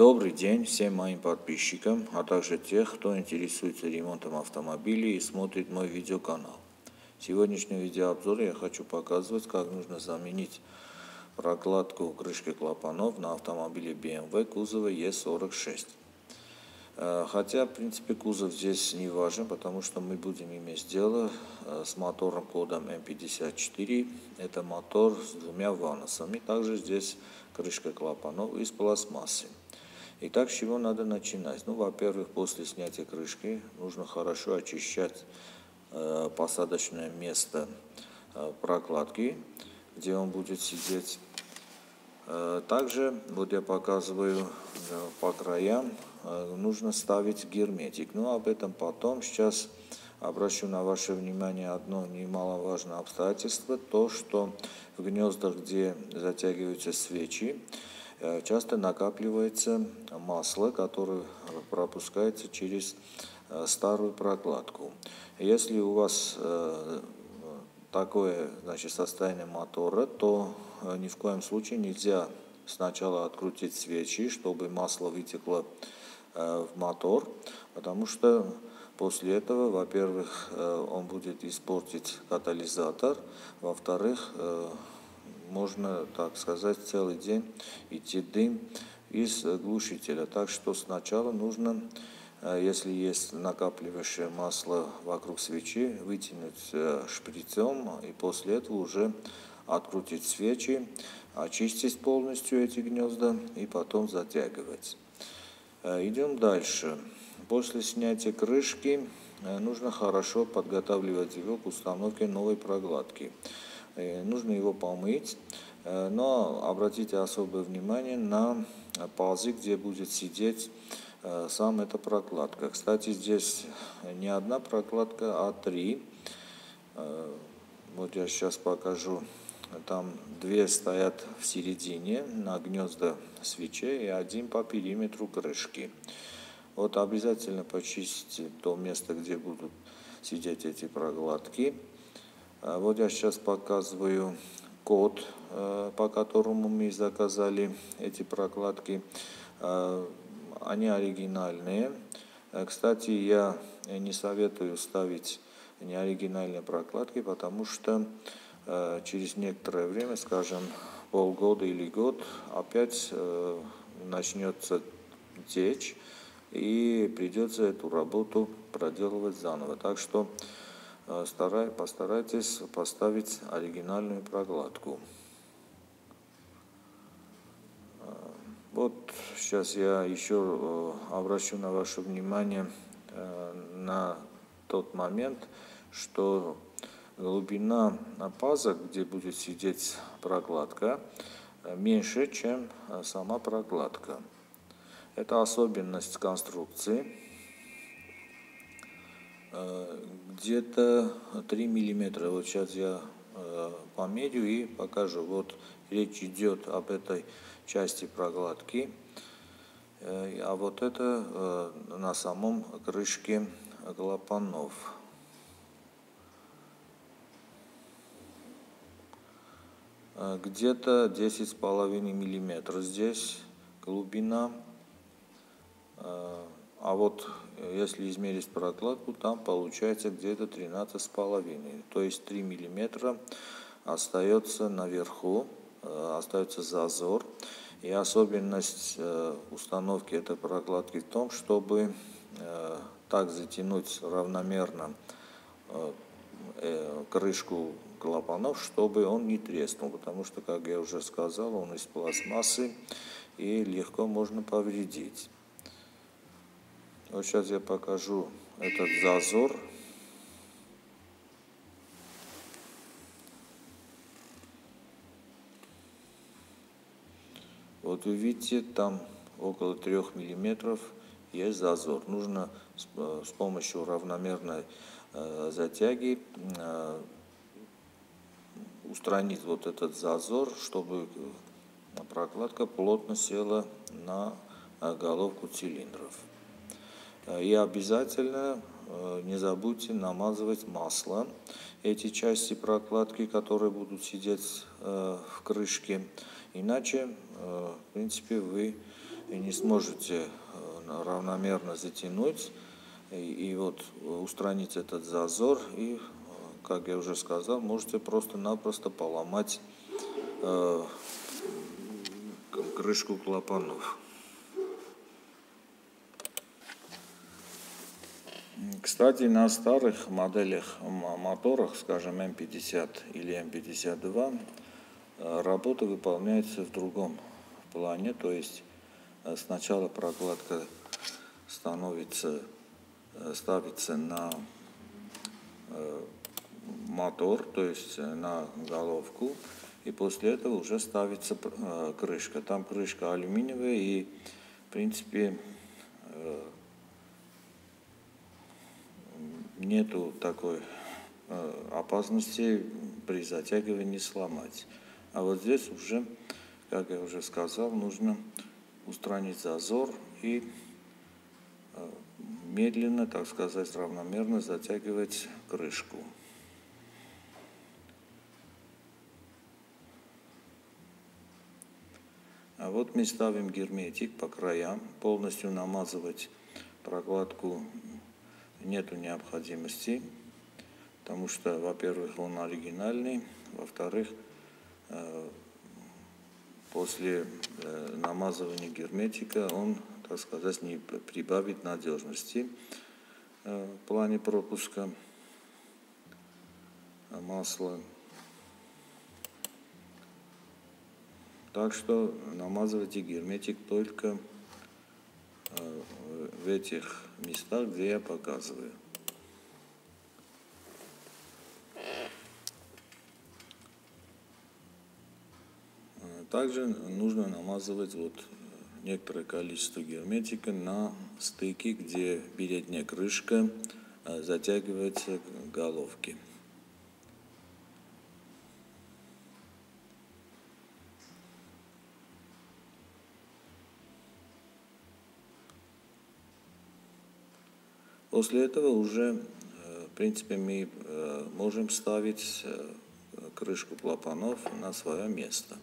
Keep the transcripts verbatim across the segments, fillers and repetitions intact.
Добрый день всем моим подписчикам, а также тех, кто интересуется ремонтом автомобилей и смотрит мой видеоканал. В сегодняшнем видеообзоре я хочу показывать, как нужно заменить прокладку крышки клапанов на автомобиле бэ эм вэ кузова е сорок шесть. Хотя, в принципе, кузов здесь не важен, потому что мы будем иметь дело с мотором кодом эм пятьдесят четыре. Это мотор с двумя ванносами. Также здесь крышка клапанов из пластмассы. Итак, с чего надо начинать? Ну, во-первых, после снятия крышки нужно хорошо очищать э, посадочное место э, прокладки, где он будет сидеть. Э, также, вот я показываю э, по краям, э, нужно ставить герметик. Но об этом потом. Сейчас обращу на ваше внимание одно немаловажное обстоятельство. То, что в гнездах, где затягиваются свечи, часто накапливается масло, которое пропускается через старую прокладку. Если у вас такое, значит, состояние мотора, то ни в коем случае нельзя сначала открутить свечи, чтобы масло вытекло в мотор, потому что после этого, во-первых, он будет испортить катализатор, во-вторых, можно, так сказать, целый день идти дым из глушителя. Так что сначала нужно, если есть накапливающее масло вокруг свечи, вытянуть шприцем и после этого уже открутить свечи, очистить полностью эти гнезда и потом затягивать. Идем дальше. После снятия крышки нужно хорошо подготавливать его к установке новой прокладки. Нужно его помыть, но обратите особое внимание на пазы, где будет сидеть сам эта прокладка. Кстати, здесь не одна прокладка, а три. Вот я сейчас покажу. Там две стоят в середине на гнезда свечей и один по периметру крышки. Вот обязательно почистите то место, где будут сидеть эти прокладки. Вот я сейчас показываю код, по которому мы заказали эти прокладки. Они оригинальные. Кстати, я не советую ставить неоригинальные прокладки, потому что через некоторое время, скажем, полгода или год, опять начнется течь и придется эту работу проделывать заново. Так что постарайтесь поставить оригинальную прокладку. Вот сейчас я еще обращу на ваше внимание на тот момент, что глубина паза, где будет сидеть прокладка, меньше, чем сама прокладка. Это особенность конструкции. Где-то три миллиметра. Вот сейчас я э, померю и покажу. Вот речь идет об этой части прокладки, э, а вот это э, на самом крышке клапанов. Э, где-то десять с половиной миллиметров здесь глубина. Э, А вот если измерить прокладку, там получается где-то тринадцать с половиной. То есть три миллиметра остается наверху, остается зазор. И особенность установки этой прокладки в том, чтобы так затянуть равномерно крышку клапанов, чтобы он не треснул. Потому что, как я уже сказал, он из пластмассы и легко можно повредить. Вот сейчас я покажу этот зазор. Вот вы видите, там около трёх миллиметров есть зазор. Нужно с помощью равномерной затяги устранить вот этот зазор, чтобы прокладка плотно села на головку цилиндров. И обязательно не забудьте намазывать маслом эти части прокладки, которые будут сидеть в крышке. Иначе, в принципе, вы и не сможете равномерно затянуть, и, и вот устранить этот зазор, и, как я уже сказал, можете просто-напросто поломать э, крышку клапанов. Кстати, на старых моделях моторах, скажем, эм пятьдесят или эм пятьдесят два, работа выполняется в другом плане. То есть сначала прокладка становится, ставится на мотор, то есть на головку, и после этого уже ставится крышка. Там крышка алюминиевая, и в принципе нету такой э, опасности при затягивании сломать. А вот здесь уже, как я уже сказал, нужно устранить зазор и э, медленно, так сказать, равномерно затягивать крышку. А вот мы ставим герметик по краям, полностью намазывать прокладку нету необходимости, потому что, во-первых, он оригинальный, во-вторых, после намазывания герметика он, так сказать, не прибавит надежности в плане пропуска масла. Так что намазывайте герметик только в этих местах, где я показываю. Также нужно намазывать вот некоторое количество герметика на стыке, где передняя крышка затягивается к головке. После этого уже, в принципе, мы можем ставить крышку клапанов на свое место.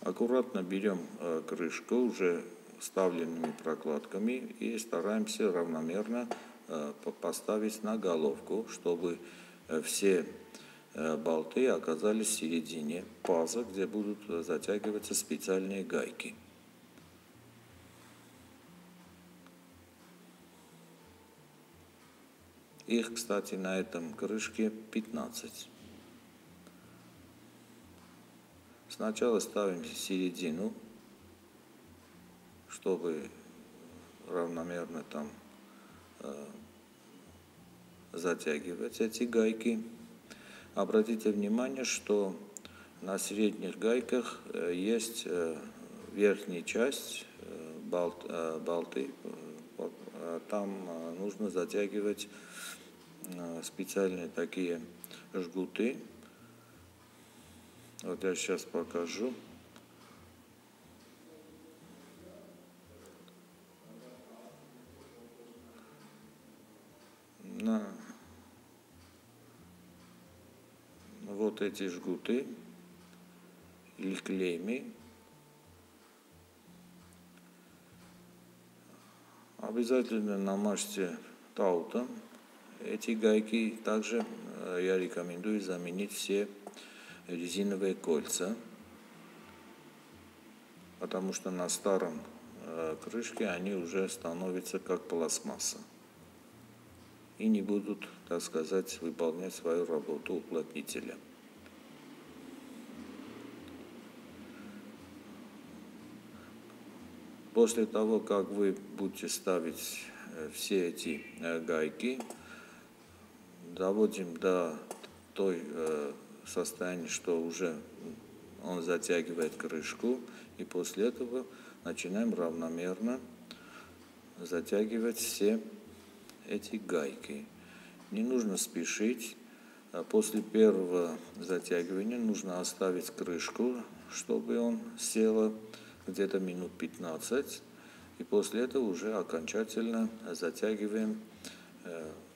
Аккуратно берем э, крышку уже вставленными прокладками и стараемся равномерно э, поставить на головку, чтобы э, все э, болты оказались в середине паза, где будут затягиваться специальные гайки. Их, кстати, на этом крышке пятнадцать. Сначала ставим середину, чтобы равномерно там э, затягивать эти гайки. Обратите внимание, что на средних гайках э, есть э, верхняя часть э, болт, э, болты. Э, там э, нужно затягивать э, специальные такие жгуты. Вот я сейчас покажу. На вот эти жгуты или клейми. Обязательно намажьте таутом эти гайки. Также я рекомендую заменить все резиновые кольца, потому что на старом э, крышке они уже становятся как пластмасса и не будут, так сказать, выполнять свою работу уплотнителя. После того, как вы будете ставить э, все эти э, гайки, доводим до той э, состояние, что уже он затягивает крышку, и после этого начинаем равномерно затягивать все эти гайки. Не нужно спешить, После первого затягивания нужно оставить крышку, чтобы он сел где-то минут пятнадцать. И после этого уже окончательно затягиваем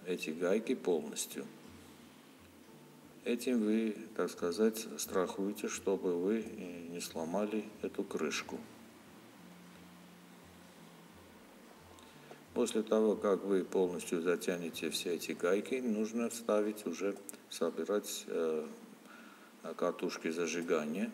эти гайки полностью. Этим вы, так сказать, страхуете, чтобы вы не сломали эту крышку. После того, как вы полностью затянете все эти гайки, нужно вставить уже, собирать э, катушки зажигания.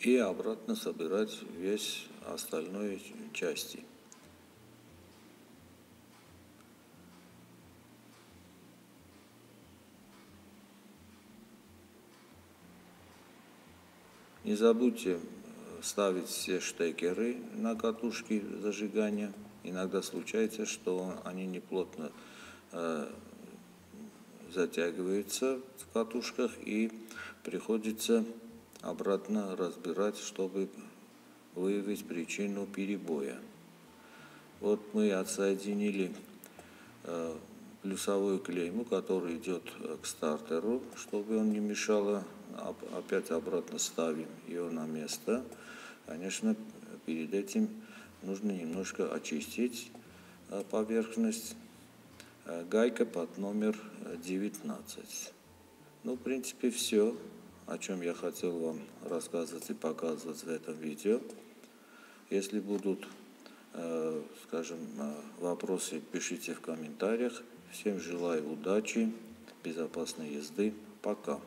И обратно собирать весь остальной части. Не забудьте ставить все штекеры на катушки зажигания. Иногда случается, что они неплотно э, затягиваются в катушках, и приходится обратно разбирать, чтобы выявить причину перебоя. Вот мы отсоединили э, плюсовую клейму, которая идет к стартеру, чтобы он не мешало. Опять обратно ставим ее на место. Конечно, перед этим нужно немножко очистить поверхность. Гайка под номер девятнадцать. Ну, в принципе, все, о чем я хотел вам рассказывать и показывать в этом видео. Если будут, скажем, вопросы, пишите в комментариях. Всем желаю удачи, безопасной езды. Пока.